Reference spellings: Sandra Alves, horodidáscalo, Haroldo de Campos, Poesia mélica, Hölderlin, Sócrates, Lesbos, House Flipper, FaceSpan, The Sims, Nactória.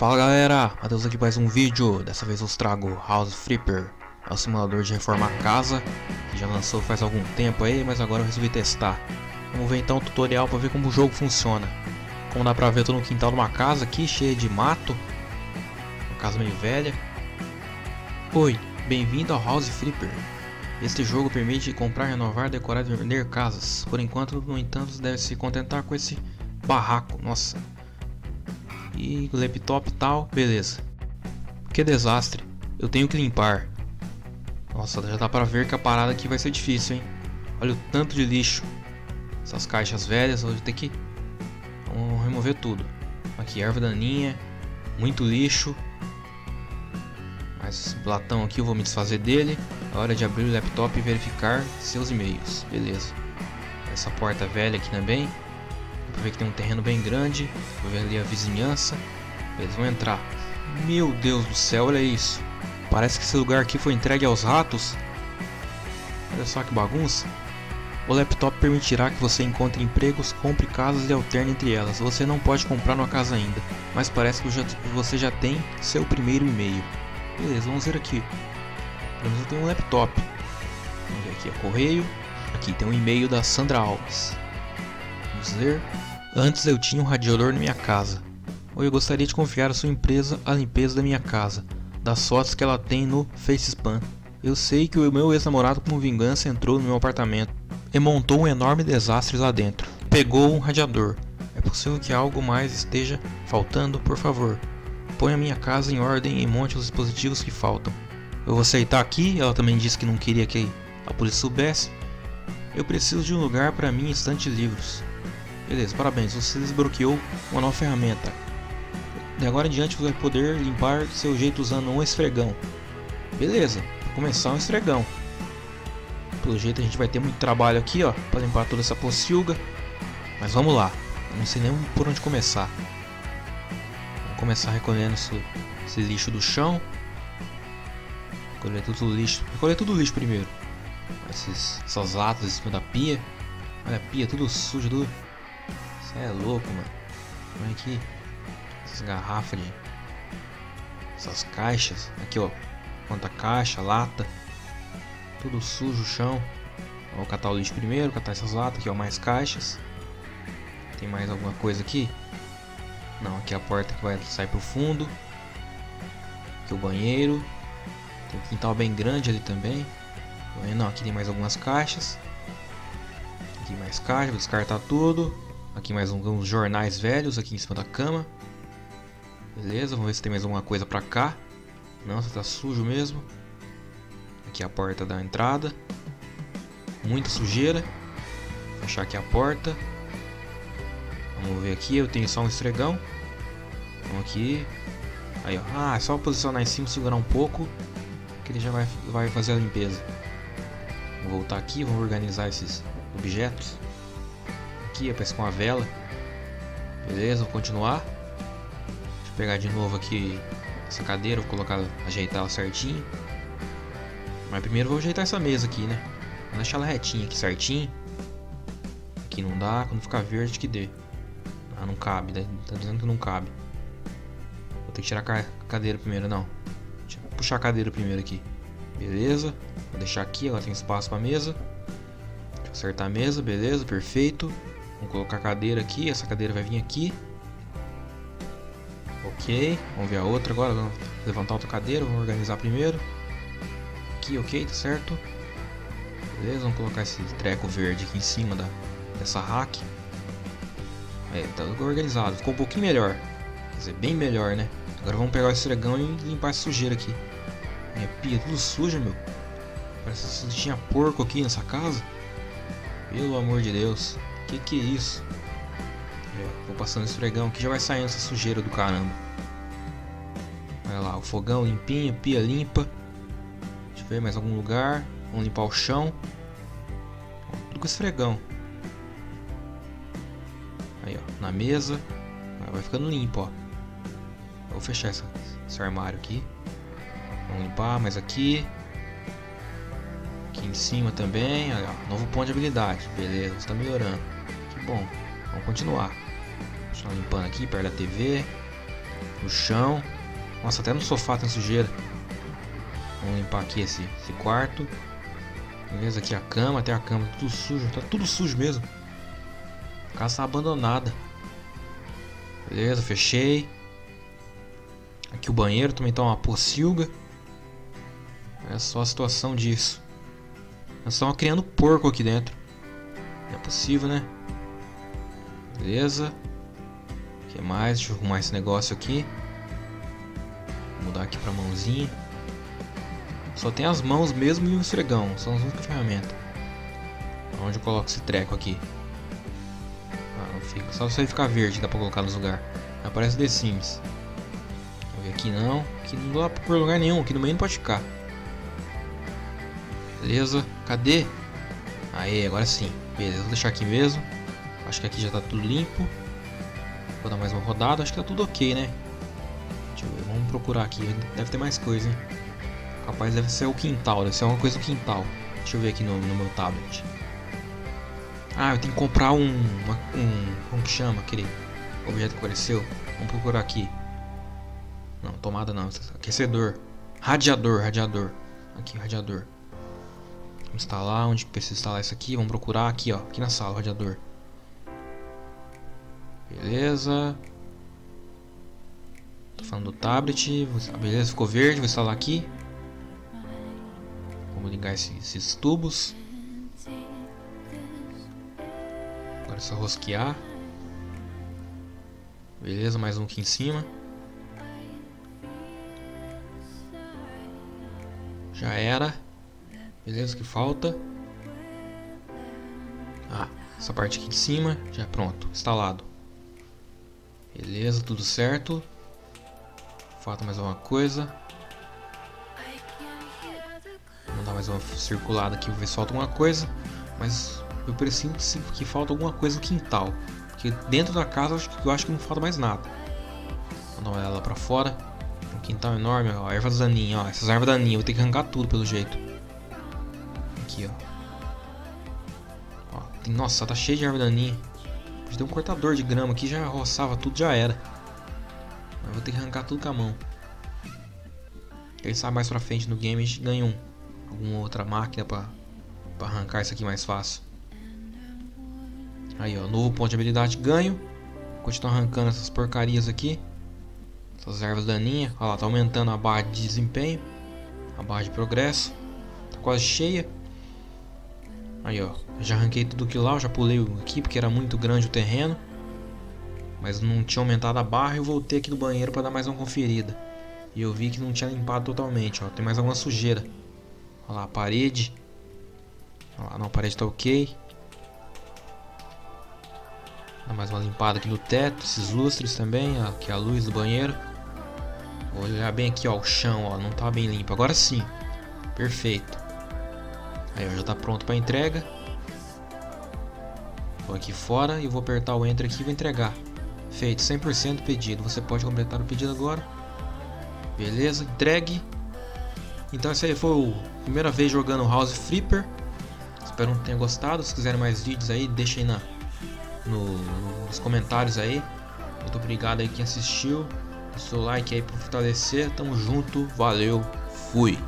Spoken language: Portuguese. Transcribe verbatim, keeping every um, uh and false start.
Fala galera, Matheus aqui para mais um vídeo. Dessa vez eu os trago House Flipper. É um simulador de reformar casa que já lançou faz algum tempo aí, mas agora eu resolvi testar. Vamos ver então o tutorial para ver como o jogo funciona. Como dá pra ver, eu tô no quintal de uma casa aqui, cheia de mato. Uma casa meio velha. Oi, bem-vindo ao House Flipper. Este jogo permite comprar, renovar, decorar e vender casas. Por enquanto, no entanto, deve se contentar com esse barraco. Nossa. E laptop e tal, beleza. Que desastre, eu tenho que limpar. Nossa, já dá pra ver que a parada aqui vai ser difícil, hein? Olha o tanto de lixo. Essas caixas velhas, eu vou ter que... Vamos remover tudo. Aqui, erva daninha, muito lixo. Mas esse latão aqui eu vou me desfazer dele. É hora de abrir o laptop e verificar seus e-mails, beleza. Essa porta velha aqui também. Dá pra ver que tem um terreno bem grande. Vou ver ali a vizinhança. Eles vão entrar. Meu Deus do céu, olha isso. Parece que esse lugar aqui foi entregue aos ratos. Olha só que bagunça. O laptop permitirá que você encontre empregos, compre casas e alterne entre elas. Você não pode comprar uma casa ainda, mas parece que você já tem seu primeiro e-mail. Beleza, vamos ver aqui. Pelo menos eu tenho um laptop. Vamos ver aqui o correio. Aqui tem um e-mail da Sandra Alves. Vamos ver. Antes eu tinha um radiador na minha casa. Oi, eu gostaria de confiar a sua empresa a limpeza da minha casa, das fotos que ela tem no FaceSpan. Eu sei que o meu ex-namorado com vingança entrou no meu apartamento e montou um enorme desastre lá dentro. Pegou um radiador. É possível que algo mais esteja faltando, por favor. Põe a minha casa em ordem e monte os dispositivos que faltam. Eu vou aceitar aqui. Ela também disse que não queria que a polícia soubesse. Eu preciso de um lugar para minha estante de livros. Beleza, parabéns, você desbloqueou uma nova ferramenta. De agora em diante você vai poder limpar do seu jeito usando um esfregão. Beleza, vou começar um esfregão. Pelo jeito a gente vai ter muito trabalho aqui, ó, para limpar toda essa pocilga. Mas vamos lá, eu não sei nem por onde começar. Vamos começar recolhendo esse, esse lixo do chão. Recolher tudo o lixo, recolher tudo o lixo primeiro. Esses, essas latas em cima da pia. Olha a pia, tudo sujo, tudo... Isso é louco, mano. Olha aqui. Essas garrafas de... Essas caixas. Aqui, ó. Quanta caixa, lata. Tudo sujo o chão. Vou catar o lixo primeiro, catar essas latas. Aqui, ó, mais caixas. Tem mais alguma coisa aqui? Não, aqui é a porta que vai sair pro fundo. Aqui o banheiro. Tem um quintal bem grande ali também. Não, aqui tem mais algumas caixas. Aqui mais caixas, vou descartar tudo. Aqui mais alguns jornais velhos aqui em cima da cama. Beleza, vamos ver se tem mais alguma coisa pra cá. Nossa, tá sujo mesmo. Aqui a porta da entrada. Muita sujeira. Fechar aqui a porta. Vamos ver aqui, eu tenho só um esfregão. Vamos aqui. Aí, ó. Ah, é só posicionar em cima, segurar um pouco, que ele já vai, vai fazer a limpeza. Vou voltar aqui, vamos organizar esses objetos. Aqui aparece com a vela. Beleza, vou continuar. Deixa eu pegar de novo aqui essa cadeira, vou colocar, ajeitar ela certinho. Mas primeiro vou ajeitar essa mesa aqui, né? Vou deixar ela retinha aqui certinho. Aqui não dá, quando ficar verde que dê. Ah, não cabe, né? Tá dizendo que não cabe. Vou ter que tirar a cadeira primeiro, não. Deixa eu puxar a cadeira primeiro aqui. Beleza, vou deixar aqui, agora tem espaço para mesa. Deixa eu acertar a mesa, beleza, perfeito. Vamos colocar a cadeira aqui, essa cadeira vai vir aqui. Ok, vamos ver a outra agora, vamos levantar outra cadeira, vamos organizar primeiro. Aqui, ok, tá certo. Beleza, vamos colocar esse treco verde aqui em cima da, dessa rack. Aí, tá organizado, ficou um pouquinho melhor. Quer dizer, bem melhor, né? Agora vamos pegar o esfregão e limpar essa sujeira aqui. Minha pia tudo suja, meu. Parece que tinha porco aqui nessa casa. Pelo amor de Deus. Que que é isso? Eu vou passando esse esfregão aqui, já vai saindo essa sujeira do caramba. Olha lá, o fogão limpinho, pia limpa. Deixa eu ver mais algum lugar. Vamos limpar o chão. Tudo com esfregão. Aí, ó, na mesa. Vai ficando limpo, ó. Eu vou fechar essa, esse armário aqui. Vamos limpar mais aqui. Aqui em cima também. Olha, ó, novo ponto de habilidade. Beleza, está melhorando. Que bom. Vamos continuar. Deixa eu limpando aqui perto da T V. no chão. Nossa, até no sofá tem sujeira. Vamos limpar aqui esse, esse quarto. Beleza, aqui a cama, até a cama, tudo sujo, tá tudo sujo mesmo. A casa tá abandonada. Beleza, fechei. Aqui o banheiro também tá uma pocilga. É só a situação disso. Nós estamos criando porco aqui dentro. Não é possível, né? Beleza. O que mais? Deixa eu arrumar esse negócio aqui. Vou mudar aqui pra mãozinha. Só tem as mãos mesmo e o esfregão. São as únicas ferramentas. Onde eu coloco esse treco aqui? Ah, não fica. Só se ele ficar verde dá pra colocar nos lugares. Aparece The Sims. Vou ver aqui não. Aqui não dá pra pôr lugar nenhum. Aqui no meio não pode ficar. Beleza. Cadê? Aê, agora sim. Beleza, vou deixar aqui mesmo. Acho que aqui já tá tudo limpo. Vou dar mais uma rodada. Acho que tá tudo ok, né? Deixa eu ver. Vamos procurar aqui. Deve ter mais coisa, hein? Capaz deve ser o quintal. Deve ser alguma coisa do quintal. Deixa eu ver aqui no, no meu tablet. Ah, eu tenho que comprar um... Uma, um como que chama aquele objeto que apareceu? Vamos procurar aqui. Não, tomada não. Aquecedor. Radiador, radiador. Aqui, radiador. Vamos instalar, onde precisa instalar isso aqui. Vamos procurar aqui, ó. Aqui na sala, o radiador. Beleza. Tô falando do tablet. Beleza, ficou verde. Vou instalar aqui. Vamos ligar esses, esses tubos. Agora é só rosquear. Beleza, mais um aqui em cima. Já era. Beleza, o que falta? Ah, essa parte aqui de cima. Já é pronto, instalado. Beleza, tudo certo. Falta mais alguma coisa. Vou dar mais uma circulada aqui, vou ver se falta alguma coisa. Mas eu preciso que falta alguma coisa no quintal. Porque dentro da casa eu acho que, eu acho que não falta mais nada. Vou dar uma olhada lá pra fora. Um quintal enorme, ó, ervas daninhas, ó. Essas ervas daninhas, eu vou ter que arrancar tudo pelo jeito. Aqui, ó. Ó tem, nossa, tá cheio de erva daninha. Podia ter um cortador de grama aqui, já roçava tudo, já era. Mas vou ter que arrancar tudo com a mão. Quem sabe mais pra frente no game a gente ganha um. Alguma outra máquina pra, pra arrancar isso aqui mais fácil. Aí, ó, novo ponto de habilidade ganho. Vou continuar arrancando essas porcarias aqui. Essas ervas daninhas. Olha lá, tá aumentando a barra de desempenho. A barra de progresso. Tá quase cheia. Aí, ó, já arranquei tudo aquilo lá. Eu já pulei aqui porque era muito grande o terreno. Mas não tinha aumentado a barra. Eu voltei aqui no banheiro pra dar mais uma conferida. E eu vi que não tinha limpado totalmente, ó. Tem mais alguma sujeira. Olha lá, a parede. Olha lá, não, a parede tá ok. Dá mais uma limpada aqui no teto. Esses lustres também, ó. Aqui a luz do banheiro. Vou olhar bem aqui, ó, o chão, ó. Não tá bem limpo, agora sim. Perfeito. Aí, ó, já tá pronto pra entrega. Vou aqui fora e vou apertar o Enter aqui e vou entregar. Feito, cem por cento pedido. Você pode completar o pedido agora. Beleza, entregue. Então essa aí foi a primeira vez jogando House Flipper. Espero que tenham gostado. Se quiserem mais vídeos aí, deixem na, no, nos comentários aí. Muito obrigado aí quem assistiu. O seu like aí para fortalecer. Tamo junto, valeu, fui.